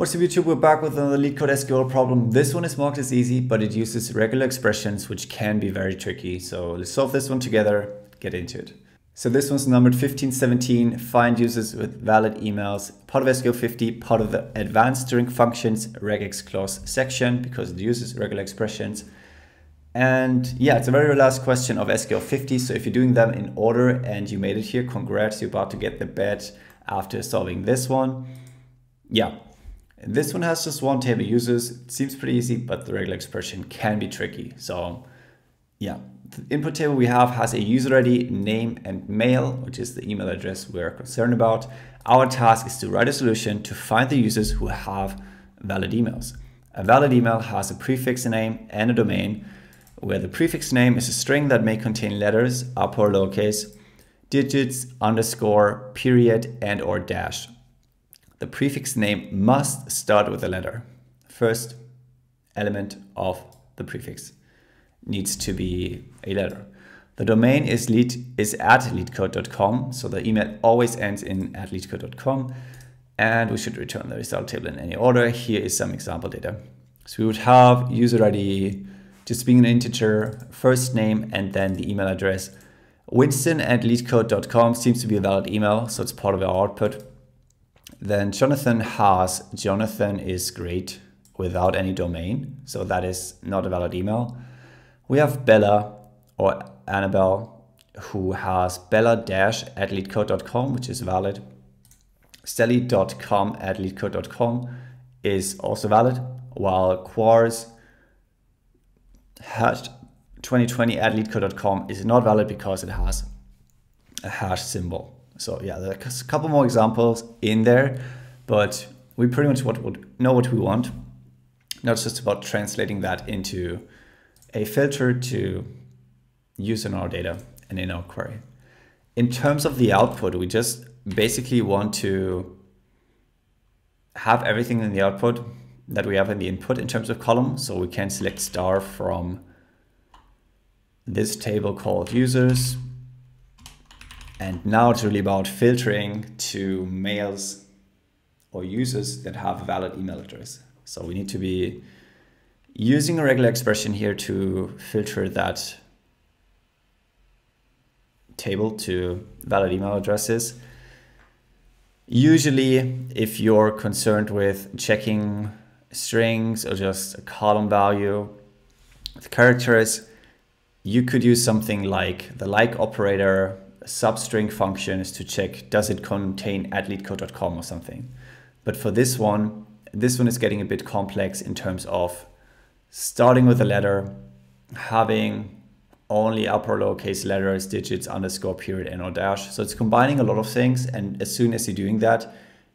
What's up YouTube, we're back with another LeetCode SQL problem. This one is marked as easy, but it uses regular expressions, which can be very tricky. So let's solve this one together, get into it. So this one's numbered 1517, find users with valid emails, part of SQL 50, part of the advanced string functions, regex clause section, because it uses regular expressions. And yeah, it's a very last question of SQL 50. So if you're doing them in order and you made it here, congrats, you're about to get the badge after solving this one. Yeah. This one has just one table users. It seems pretty easy, but the regular expression can be tricky. So yeah, the input table we have has a user ID, name and mail, which is the email address we're concerned about. Our task is to write a solution to find the users who have valid emails. A valid email has a prefix name and a domain, where the prefix name is a string that may contain letters, upper or lowercase, digits, underscore, period, and or dash. The prefix name must start with a letter. First element of the prefix needs to be a letter. The domain is at leetcode.com, so the email always ends in at leetcode.com, and we should return the result table in any order. Here is some example data. So we would have user ID just being an integer, first name, and then the email address. Winston@leetcode.com seems to be a valid email, so it's part of our output. Then Jonathan is great without any domain, so that is not a valid email. We have Bella or Annabelle, who has bella-@leetcode.com, which is valid. Sally.com@leetcode.com is also valid, while Quars #2020@leetcode.com is not valid because it has a hash symbol. So yeah, there's a couple more examples in there, but we pretty much know what we want. Now it's just about translating that into a filter to use in our data and in our query. In terms of the output, we just basically want to have everything in the output that we have in the input in terms of column. So we can select star from this table called users. And now it's really about filtering to mails or users that have a valid email address. So we need to be using a regular expression here to filter that table to valid email addresses. Usually, if you're concerned with checking strings or just a column value with characters, you could use something like the like operator. A substring function is to check, does it contain @leetcode.com or something? But for this one is getting a bit complex in terms of starting with a letter, having only upper or lowercase letters, digits, underscore, period, and or dash. So it's combining a lot of things. And as soon as you're doing that,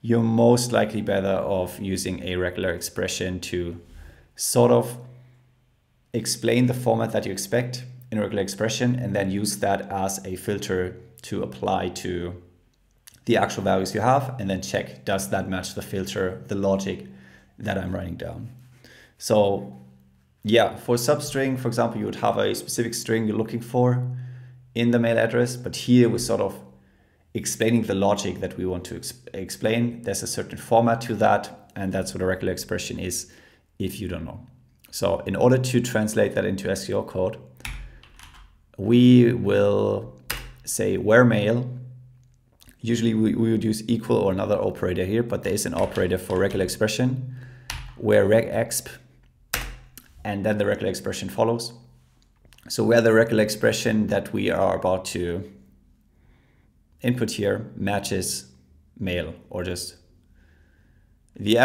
you're most likely better off using a regular expression to sort of explain the format that you expect in a regular expression, and then use that as a filter to apply to the actual values you have, and then check, does that match the filter, the logic that I'm writing down? So yeah, for substring, for example, you would have a specific string you're looking for in the mail address, but here we're sort of explaining the logic that we want to explain. There's a certain format to that, and that's what a regular expression is if you don't know. So in order to translate that into SQL code, we will say where mail. Usually we would use equal or another operator here, but there is an operator for regular expression, where regexp, and then the regular expression follows. So where the regular expression that we are about to input here matches mail, or just the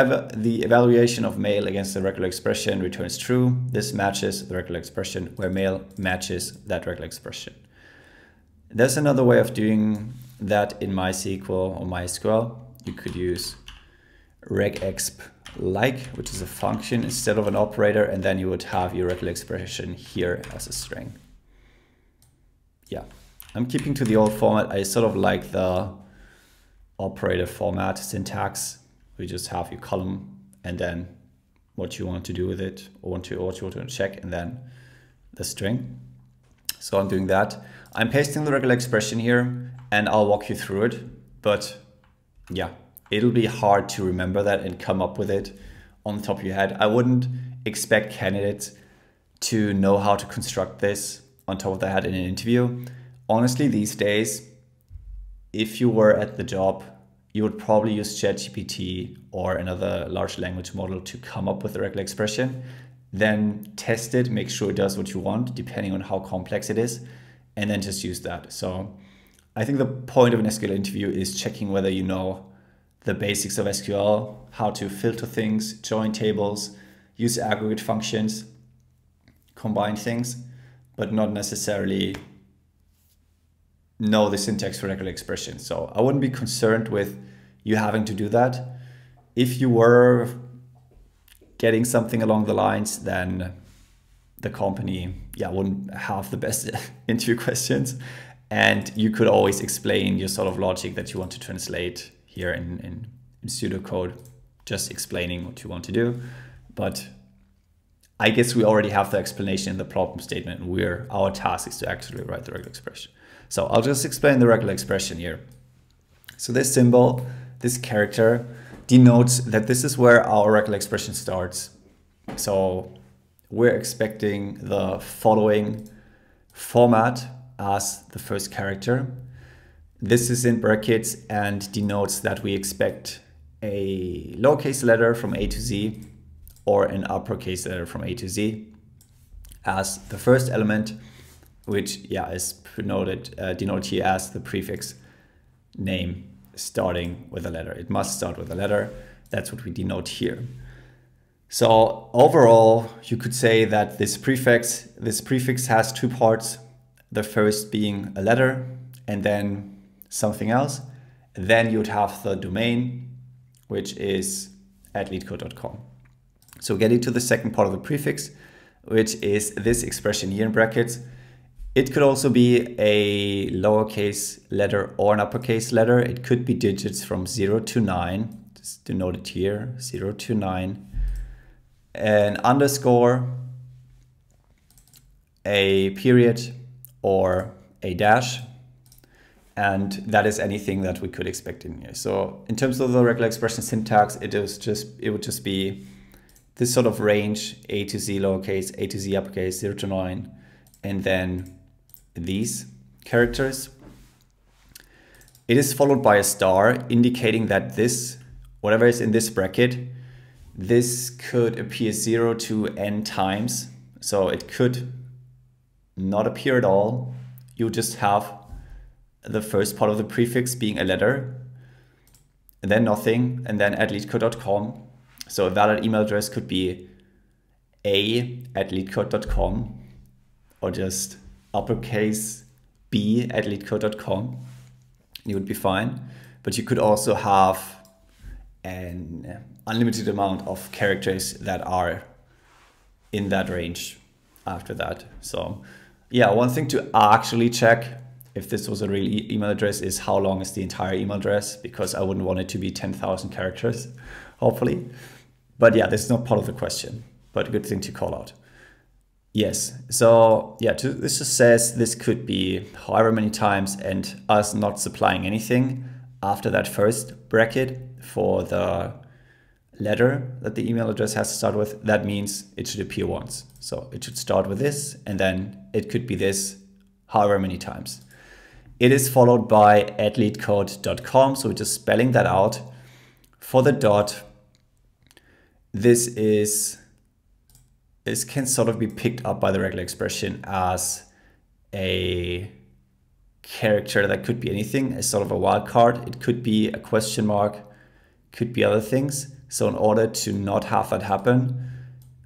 evaluation of mail against the regular expression returns true. This matches the regular expression, where mail matches that regular expression. There's another way of doing that in MySQL or MySQL. You could use regexp like, which is a function instead of an operator, and then you would have your regular expression here as a string. Yeah, I'm keeping to the old format. I sort of like the operator format syntax. We just have your column and then what you want to do with it, or what you want to check, and then the string. So I'm doing that. I'm pasting the regular expression here, and I'll walk you through it. But yeah, it'll be hard to remember that and come up with it on the top of your head. I wouldn't expect candidates to know how to construct this on top of their head in an interview. Honestly, these days, if you were at the job, you would probably use ChatGPT or another large language model to come up with the regular expression, then test it, make sure it does what you want, depending on how complex it is, and then just use that. So I think the point of an SQL interview is checking whether you know the basics of SQL, how to filter things, join tables, use aggregate functions, combine things, but not necessarily know the syntax for regular expressions. So I wouldn't be concerned with you having to do that. If you were getting something along the lines, then the company wouldn't have the best interview questions. And you could always explain your sort of logic that you want to translate here in pseudocode, just explaining what you want to do. But I guess we already have the explanation in the problem statement, and our task is to actually write the regular expression. So I'll just explain the regular expression here. So this symbol, this character, denotes that this is where our regular expression starts. So we're expecting the following format as the first character. This is in brackets and denotes that we expect a lowercase letter from A to Z, or an uppercase letter from A to Z as the first element, which is denoted here as the prefix name starting with a letter. It must start with a letter. That's what we denote here. So overall, you could say that this prefix has two parts, the first being a letter and then something else. Then you'd have the domain, which is at leetcode.com. So getting to the second part of the prefix, which is this expression here in brackets. It could also be a lowercase letter or an uppercase letter. It could be digits from 0 to 9, just denoted here, 0 to 9, an underscore, a period, or a dash. And that is anything that we could expect in here. So in terms of the regular expression syntax, it would just be this sort of range, A to Z lowercase, A to Z uppercase, 0 to 9, and then these characters. It is followed by a star, indicating that this, whatever is in this bracket, this could appear 0 to n times. So it could not appear at all. You just have the first part of the prefix being a letter, and then nothing, and then at leetcode.com. So a valid email address could be a@leetcode.com, or just uppercase b@leetcode.com. You would be fine. But you could also have an unlimited amount of characters that are in that range after that. So one thing to actually check if this was a real email address is how long is the entire email address, because I wouldn't want it to be 10,000 characters, hopefully. But this is not part of the question, but a good thing to call out. Yes, so this just says this could be however many times, and us not supplying anything after that first bracket for the letter that the email address has to start with. That means it should appear once. So it should start with this, and then it could be this however many times. It is followed by @leetcode.com. So we're just spelling that out. For the dot, this can sort of be picked up by the regular expression as a character that could be anything, as sort of a wildcard. It could be a question mark, could be other things. So in order to not have that happen,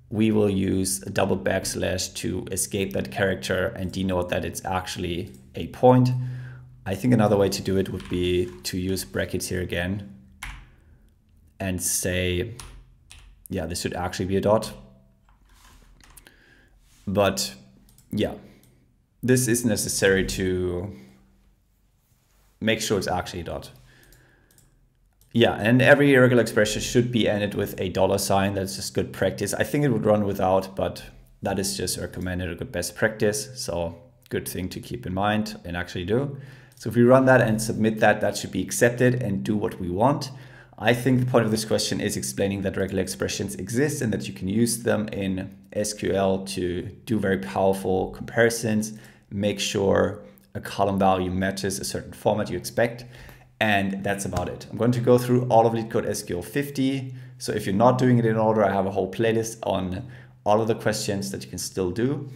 we will use a double backslash to escape that character and denote that it's actually a point. I think another way to do it would be to use brackets here again and say, this should actually be a dot. But this is necessary to make sure it's actually a dot. And every regular expression should be ended with a $sign. That's just good practice. I think it would run without, but that is just recommended, a good best practice. So good thing to keep in mind and actually do. So if we run that and submit that, that should be accepted and do what we want. I think the point of this question is explaining that regular expressions exist and that you can use them in SQL to do very powerful comparisons, make sure a column value matches a certain format you expect, and that's about it. I'm going to go through all of LeetCode SQL 50. So if you're not doing it in order, I have a whole playlist on all of the questions that you can still do.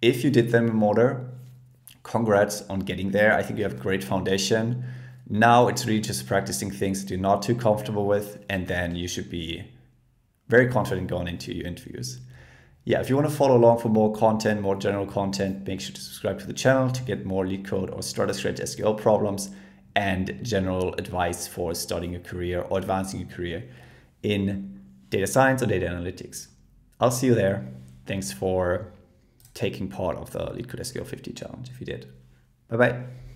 If you did them in order, congrats on getting there. I think you have a great foundation. Now it's really just practicing things that you're not too comfortable with, and then you should be very confident going into your interviews. Yeah, if you want to follow along for more content, more general content, make sure to subscribe to the channel to get more LeetCode or StrataScratch SQL problems and general advice for starting a career or advancing your career in data science or data analytics. I'll see you there. Thanks for taking part of the LeetCode SQL 50 challenge if you did. Bye-bye.